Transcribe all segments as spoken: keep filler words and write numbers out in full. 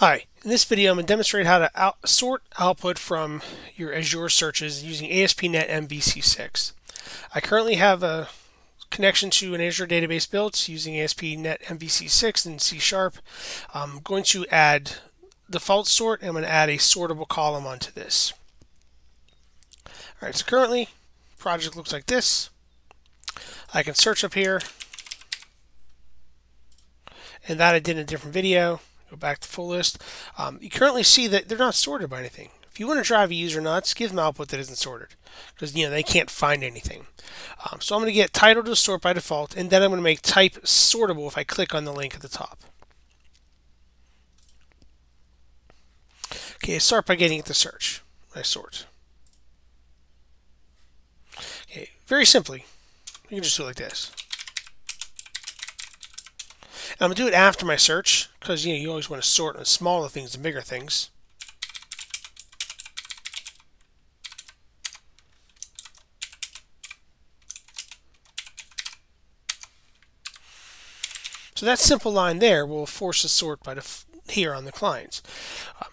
Hi, in this video I'm going to demonstrate how to out sort output from your Azure searches using A S P dot NET M V C six. I currently have a connection to an Azure database built using A S P dot NET M V C six and C sharp. I'm going to add default sort, and I'm going to add a sortable column onto this. Alright, so currently project looks like this. I can search up here, and that I did in a different video. Go back to full list. Um, you currently see that they're not sorted by anything. If you want to drive a user nuts, give them output that isn't sorted, because you know they can't find anything. Um, so I'm going to get title to sort by default, and then I'm going to make type sortable if I click on the link at the top. Okay, I start by getting it to search. I sort. Okay, very simply, you can just do it like this. I'm going to do it after my search, because you know you always want to sort on smaller things and bigger things. So that simple line there will force a sort by def here on the clients. Um,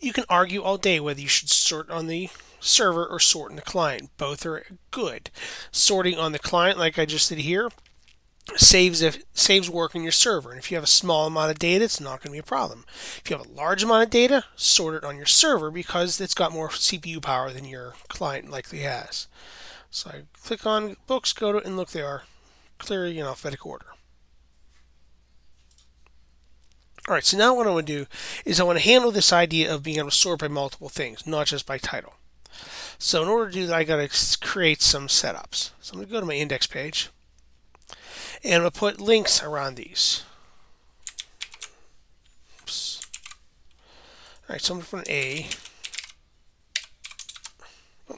you can argue all day whether you should sort on the server or sort on the client. Both are good. Sorting on the client, like I just did here, saves if saves work in your server, and if you have a small amount of data, it's not going to be a problem. If you have a large amount of data, sort it on your server because it's got more C P U power than your client likely has. So I click on books, go to, and look, they are clearly in alphabetic order. Alright, so now what I want to do is I want to handle this idea of being able to sort by multiple things, not just by title. So in order to do that, I got to create some setups. So I'm going to go to my index page, and I'm going to put links around these. Oops. All right, so I'm going to put an A.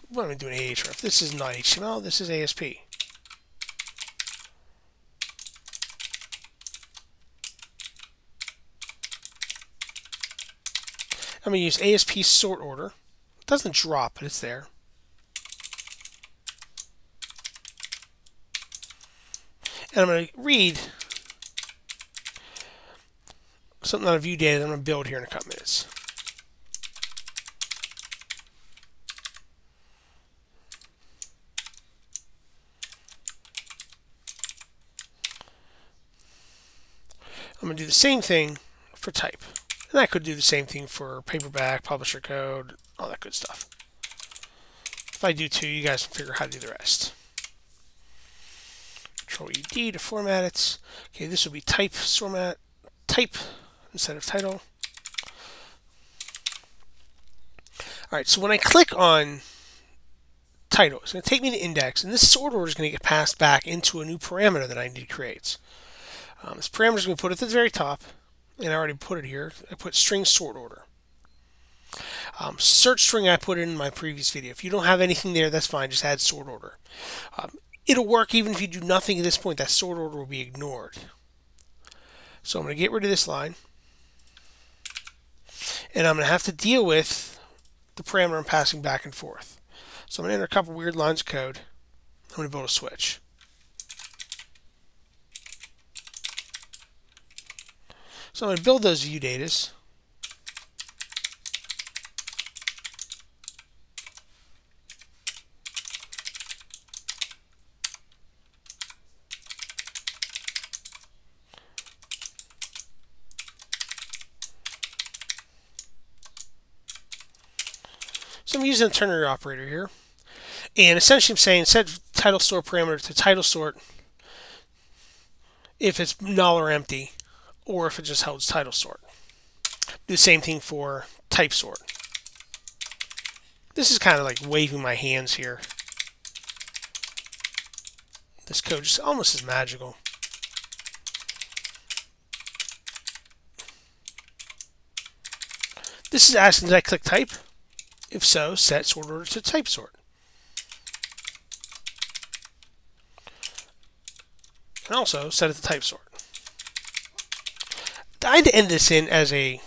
What am I doing? Ahref. This is not H T M L. This is A S P. I'm going to use A S P sort order. It doesn't drop, but it's there. And I'm going to read something out of view data that I'm going to build here in a couple minutes. I'm going to do the same thing for type. And I could do the same thing for paperback, publisher code, all that good stuff. If I do two, you guys can figure out how to do the rest. Control E D to format it. Okay, this will be type format, type instead of title. All right, so when I click on title, it's going to take me to index, and this sort order is going to get passed back into a new parameter that I need to create. Um, this parameter is going to put at the very top, and I already put it here. I put string sort order. Um, search string I put in my previous video. If you don't have anything there, that's fine. Just add sort order. Um, It'll work even if you do nothing at this point. That sort order will be ignored. So I'm going to get rid of this line, and I'm going to have to deal with the parameter I'm passing back and forth. So I'm going to enter a couple weird lines of code. I'm going to build a switch. So I'm going to build those view datas. So I'm using the ternary operator here, and essentially I'm saying set title sort parameter to title sort if it's null or empty, or if it just holds title sort. Do the same thing for type sort. This is kind of like waving my hands here. This code just almost is magical. This is asking, did I click type? If so, set sort order to type sort. And also set it to type sort. I had to end this in as a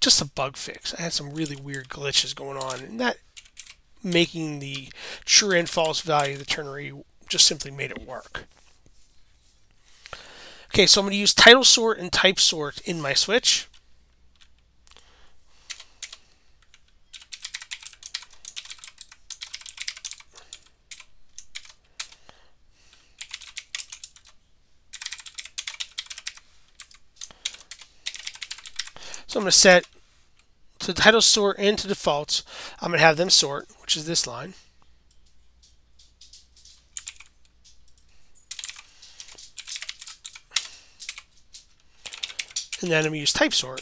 just a bug fix. I had some really weird glitches going on, and that making the true and false value of the ternary just simply made it work. Okay, so I'm going to use title sort and type sort in my switch. So I'm going to set to title sort and to defaults. I'm going to have them sort, which is this line. And then I'm going to use type sort.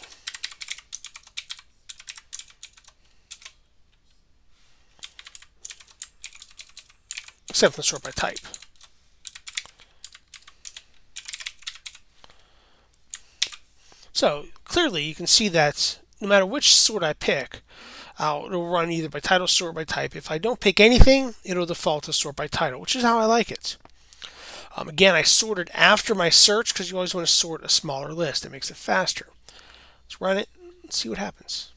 Except for the sort by type. So clearly you can see that no matter which sort I pick, uh, it'll run either by title, sort, or by type. If I don't pick anything, it'll default to sort by title, which is how I like it. Um, again, I sorted after my search because you always want to sort a smaller list. It makes it faster. Let's run it and see what happens.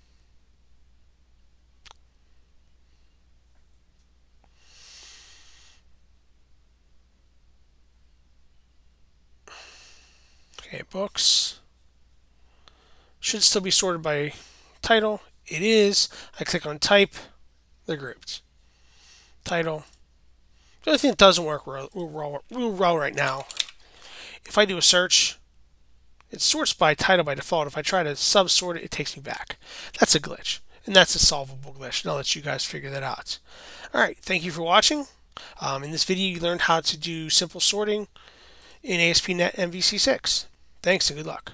Okay, books. Should still be sorted by title. It is. I click on type. They're grouped. Title. The other thing that doesn't work real, real, real well right now, if I do a search, it sorts by title by default. If I try to subsort it, it takes me back. That's a glitch, and that's a solvable glitch. And I'll let you guys figure that out. All right, thank you for watching. Um, in this video, you learned how to do simple sorting in A S P dot NET M V C six. Thanks and good luck.